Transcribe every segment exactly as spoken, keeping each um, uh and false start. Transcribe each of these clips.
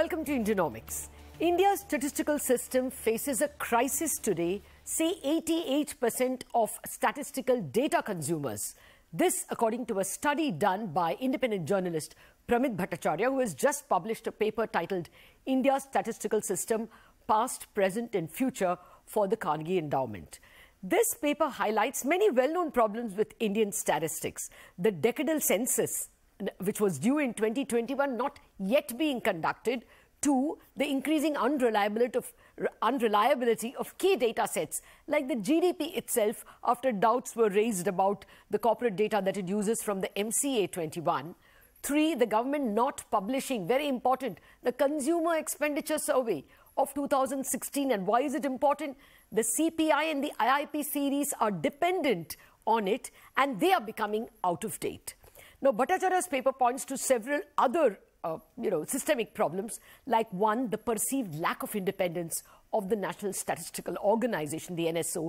Welcome to Indianomics. India's statistical system faces a crisis today. Say eighty-eight percent of statistical data consumers. This according to a study done by independent journalist Pramit Bhattacharya, who has just published a paper titled India's Statistical System, Past, Present and Future for the Carnegie Endowment. This paper highlights many well-known problems with Indian statistics. The decadal census, which was due in twenty twenty-one, not yet being conducted. Two, the increasing unreliability of, unreliability of key data sets, like the G D P itself, after doubts were raised about the corporate data that it uses from the M C A twenty-one. Three, the government not publishing, very important, the Consumer Expenditure Survey of two thousand sixteen. And why is it important? The C P I and the I I P series are dependent on it, and they are becoming out of date. Now, Bhattacharya's paper points to several other Uh, you know, systemic problems, like one, the perceived lack of independence of the National Statistical Organization, the N S O,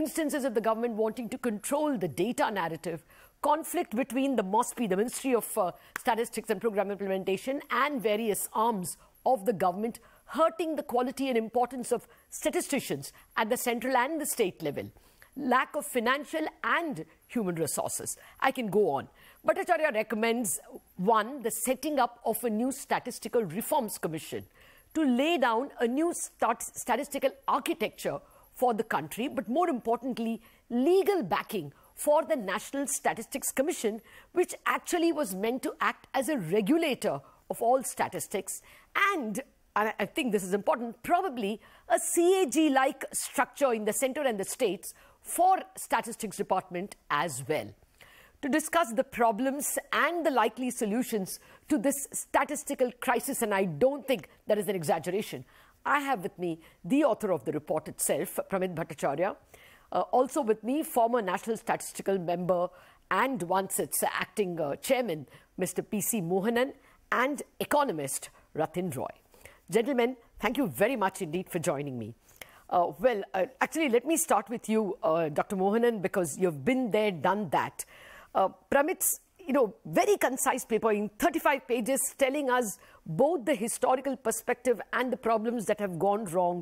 instances of the government wanting to control the data narrative, conflict between the MoSPI, the Ministry of uh, Statistics and Program Implementation, and various arms of the government, hurting the quality and importance of statisticians at the central and the state level, lack of financial and human resources. I can go on. Bhattacharya recommends, one, the setting up of a new Statistical Reforms Commission to lay down a new stat statistical architecture for the country, but more importantly, legal backing for the National Statistics Commission, which actually was meant to act as a regulator of all statistics, and, and I think this is important, probably a C A G-like structure in the center and the states for Statistics Department as well. To discuss the problems and the likely solutions to this statistical crisis, and I don't think that is an exaggeration, I have with me the author of the report itself, Pramit Bhattacharya. Uh, also with me, former National Statistical Member and once its acting uh, chairman, Mister P C Mohanan, and economist Rathin Roy. Gentlemen, thank you very much indeed for joining me. Uh, well, uh, actually, let me start with you, uh, Doctor Mohanan, because you've been there, done that. Uh, Pramit's, you know, very concise paper in thirty-five pages telling us both the historical perspective and the problems that have gone wrong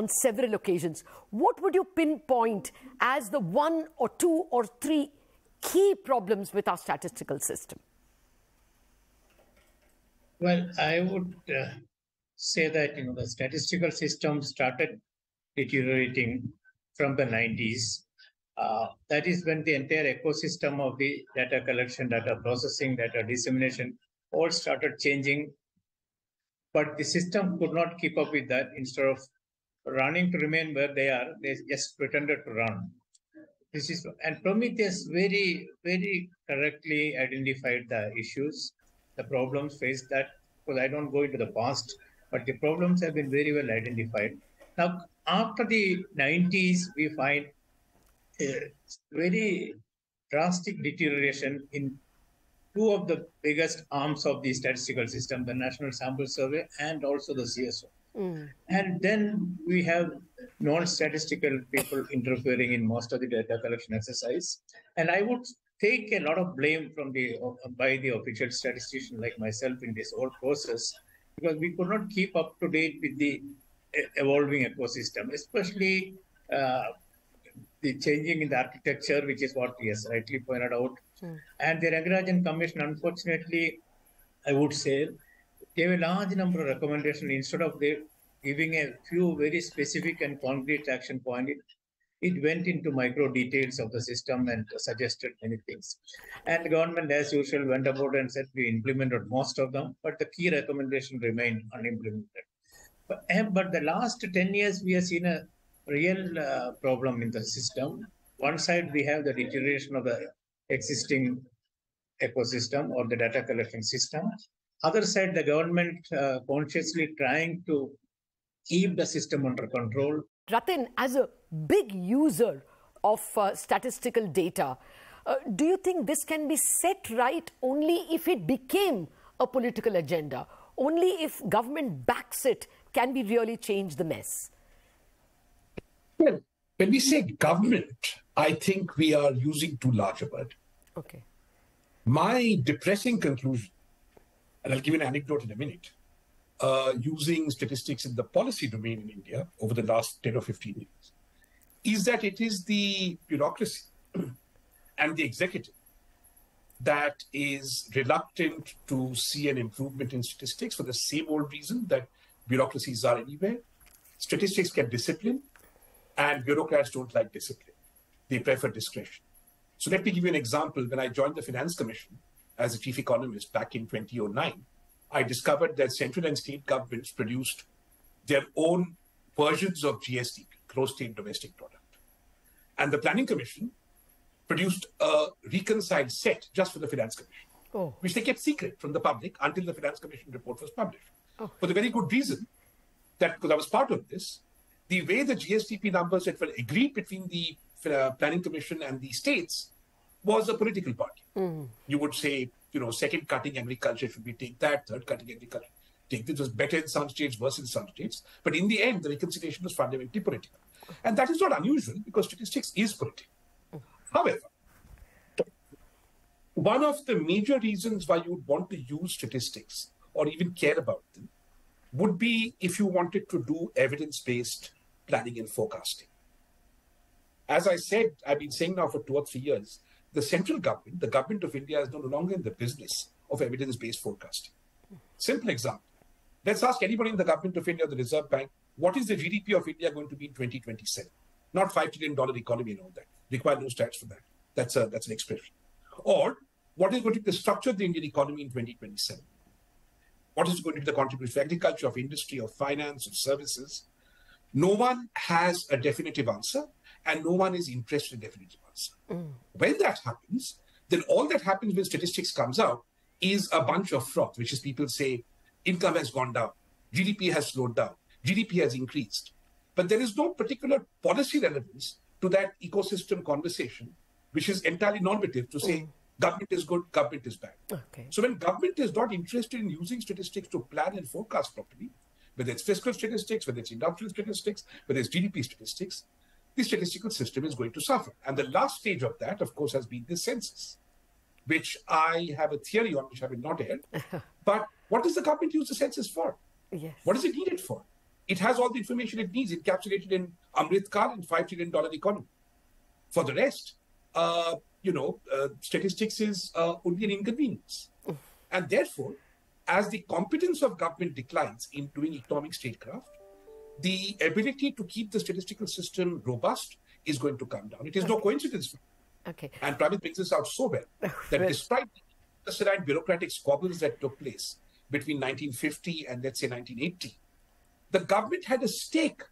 on several occasions. What would you pinpoint as the one or two or three key problems with our statistical system? Well, I would uh, say that, you know, the statistical system started deteriorating from the nineties. Uh, that is when the entire ecosystem of the data collection, data processing, data dissemination, all started changing. But the system could not keep up with that. Instead of running to remain where they are, they just pretended to run. This is, and Prometheus very, very correctly identified the issues, the problems faced that, well, I don't go into the past, but the problems have been very well identified. Now, after the nineties, we find Uh, very drastic deterioration in two of the biggest arms of the statistical system, the National Sample Survey and also the C S O. Mm. And then we have non-statistical people interfering in most of the data collection exercise. And I would take a lot of blame from the by the official statistician like myself in this whole process, because we could not keep up to date with the evolving ecosystem, especially uh, the changing in the architecture, which is what he has rightly pointed out. Sure. And the Rangarajan Commission, unfortunately, I would say, gave a large number of recommendations instead of they giving a few very specific and concrete action points. It, it went into micro details of the system and suggested many things. And the government, as usual, went about and said we implemented most of them, but the key recommendation remained unimplemented. But, but the last ten years, we have seen a real uh, problem in the system. One side, we have the deterioration of the existing ecosystem or the data collection system. Other side, the government uh, consciously trying to keep the system under control. Rathin, as a big user of uh, statistical data, uh, do you think this can be set right only if it became a political agenda? Only if government backs it can we really change the mess? Well, when we say government, I think we are using too large a word. Okay. My depressing conclusion, and I'll give an anecdote in a minute, uh, using statistics in the policy domain in India over the last ten or fifteen years is that it is the bureaucracy and the executive that is reluctant to see an improvement in statistics for the same old reason that bureaucracies are anywhere. Statistics can discipline, and bureaucrats don't like discipline. They prefer discretion. So let me give you an example. When I joined the Finance Commission as a chief economist back in two thousand nine, I discovered that central and state governments produced their own versions of G S D P, Gross State Domestic Product. And the Planning Commission produced a reconciled set just for the Finance Commission, oh. which they kept secret from the public until the Finance Commission report was published. Oh. For the very good reason that, because I was part of this, the way the G S D P numbers that were agreed between the uh, Planning Commission and the states was a political party. Mm. You would say, you know, second cutting agriculture should be take that, third cutting agriculture take this. It was better in some states, worse in some states. But in the end, the reconciliation was fundamentally political. And that is not unusual because statistics is political. However, one of the major reasons why you would want to use statistics or even care about them would be if you wanted to do evidence-based planning and forecasting. As I said, I've been saying now for two or three years, the central government, the government of India, is no longer in the business of evidence-based forecasting. Simple example. Let's ask anybody in the government of India, the Reserve Bank, what is the G D P of India going to be in twenty twenty-seven? Not five trillion dollar economy and all that. Require no stats for that. That's a, that's an expression. Or what is going to be the structure of the Indian economy in twenty twenty-seven? What is going to be the contribution of agriculture, of industry, of finance, of services? No one has a definitive answer, and no one is interested in a definitive answer. Mm. When that happens, then all that happens when statistics comes out is a bunch of froth, which is people say income has gone down, G D P has slowed down, G D P has increased. But there is no particular policy relevance to that ecosystem conversation, which is entirely normative to say, mm. government is good, government is bad. Okay. So when government is not interested in using statistics to plan and forecast properly, whether it's fiscal statistics, whether it's industrial statistics, whether it's G D P statistics, the statistical system is going to suffer. And the last stage of that, of course, has been the census, which I have a theory on, which I will not air. But what does the government use the census for? Yes. What is it needed for? It has all the information it needs, encapsulated in Amrit Kaal and five trillion dollar economy. For the rest, uh, you know, uh, statistics is uh, only an inconvenience. Oof. And therefore, as the competence of government declines in doing economic statecraft, the ability to keep the statistical system robust is going to come down. It is okay. no coincidence. Okay. And Pramit brings this out so well that right. despite the serene bureaucratic squabbles that took place between nineteen fifty and let's say nineteen eighty, the government had a stake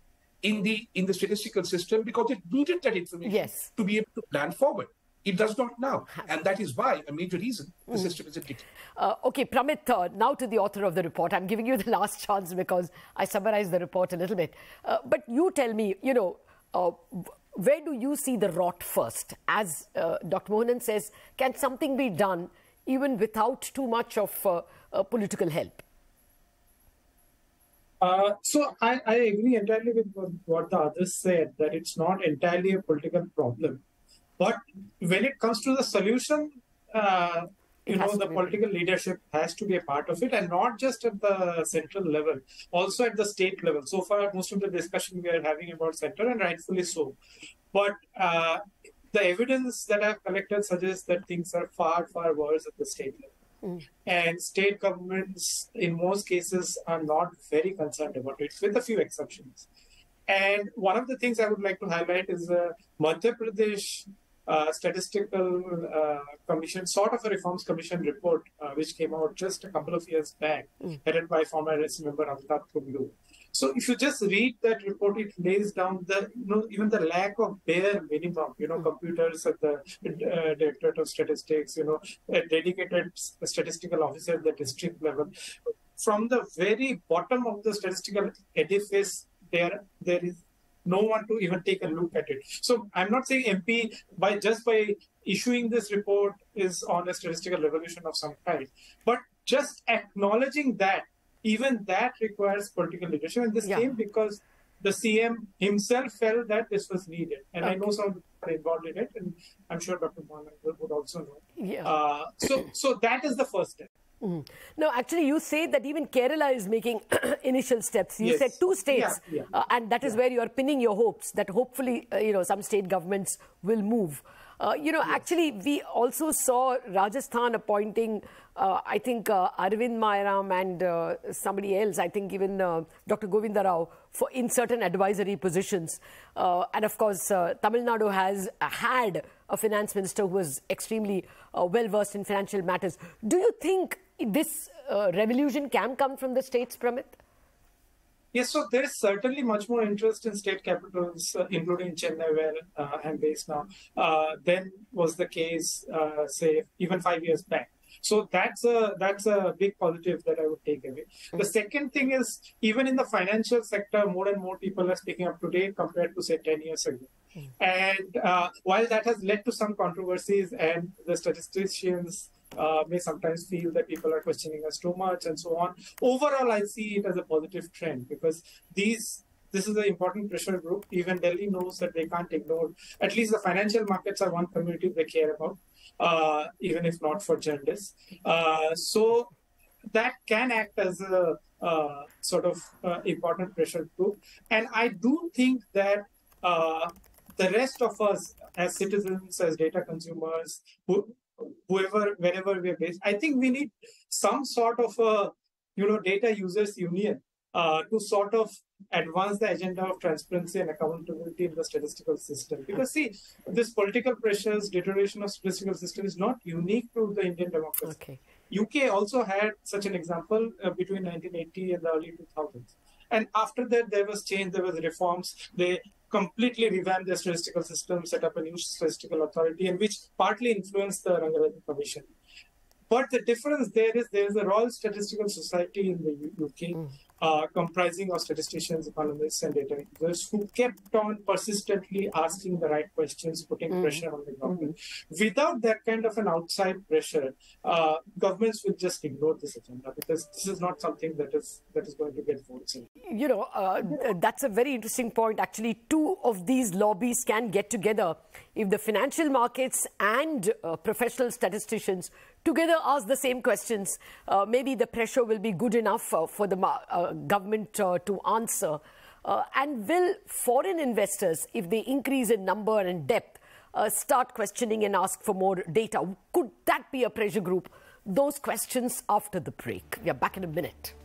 in the in the statistical system because it needed that information yes. to be able to plan forward. It does not now. And that is why a major reason the mm. system is a decay. Uh, okay, Pramit, uh, now to the author of the report. I'm giving you the last chance because I summarized the report a little bit. Uh, but you tell me, you know, uh, where do you see the rot first? As uh, Doctor Mohanan says, can something be done even without too much of uh, uh, political help? Uh, so I, I agree entirely with what, what the others said, that it's not entirely a political problem. But when it comes to the solution, uh, you know, the political leadership has to be a part of it, and not just at the central level, also at the state level. So far, most of the discussion we are having about center, and rightfully so. But uh, the evidence that I've collected suggests that things are far, far worse at the state level. Mm. And state governments, in most cases, are not very concerned about it, with a few exceptions. And one of the things I would like to highlight is the uh, Madhya Pradesh uh, Statistical uh, Commission, sort of a Reforms Commission report, uh, which came out just a couple of years back, mm. headed by former I S member Amrit Kaal. So if you just read that report, it lays down the, you know, even the lack of bare minimum, you know, computers at the uh, Directorate of Statistics, you know, a dedicated statistical officer at the district level. From the very bottom of the statistical edifice, there there is no one to even take a look at it. So I'm not saying M P, by just by issuing this report, is on a statistical revolution of some kind. But just acknowledging that, even that requires political leadership. And this yeah. came because the C M himself felt that this was needed. And okay. I know some people are involved in it, and I'm sure Doctor Mohanan would also know. Yeah. Uh, so, so that is the first step. Mm-hmm. Now, actually, you say that even Kerala is making initial steps. You yes. said two states, yeah, yeah. Uh, and that is yeah. where you are pinning your hopes that hopefully, uh, you know, some state governments will move. Uh, you know, yes. actually, we also saw Rajasthan appointing, uh, I think, uh, Arvind Mayaram and uh, somebody else, I think even uh, Doctor Govinda Rao, for in certain advisory positions. Uh, and of course, uh, Tamil Nadu has had a finance minister who was extremely uh, well-versed in financial matters. Do you think this uh, revolution can come from the states, Pramit? Yes, so there is certainly much more interest in state capitals, uh, including Chennai, where uh, I'm based now, uh, than was the case, uh, say, even five years back. So that's a, that's a big positive that I would take away. The second thing is, even in the financial sector, more and more people are speaking up today compared to, say, ten years ago. Okay. And uh, while that has led to some controversies and the statisticians Uh, may sometimes feel that people are questioning us too much and so on. Overall, I see it as a positive trend because these this is an important pressure group. Even Delhi knows that they can't ignore. At least the financial markets are one community they care about, uh, even if not for journalists. Uh, so that can act as a uh, sort of uh, important pressure group. And I do think that uh, the rest of us as citizens, as data consumers, who whoever, wherever we are based, I think we need some sort of a, you know, data users union uh, to sort of advance the agenda of transparency and accountability in the statistical system. Because see, this political pressures, deterioration of statistical system is not unique to the Indian democracy. Okay. U K also had such an example uh, between nineteen eighty and the early two thousands. And after that, there was change, there was reforms. They completely revamped their statistical system, set up a new statistical authority, and which partly influenced the Rangarajan Commission. But the difference there is there is a Royal Statistical Society in the U K, mm. uh, comprising of statisticians, economists, and data users who kept on persistently asking the right questions, putting mm. pressure on the government. Mm. Without that kind of an outside pressure, uh, governments will just ignore this agenda because this is not something that is that is going to get votes in. You know, uh, that's a very interesting point. Actually, two of these lobbies can get together if the financial markets and uh, professional statisticians together ask the same questions. Uh, maybe the pressure will be good enough uh, for the uh, government uh, to answer. Uh, and will foreign investors, if they increase in number and depth, uh, start questioning and ask for more data? Could that be a pressure group? Those questions after the break. We are back in a minute.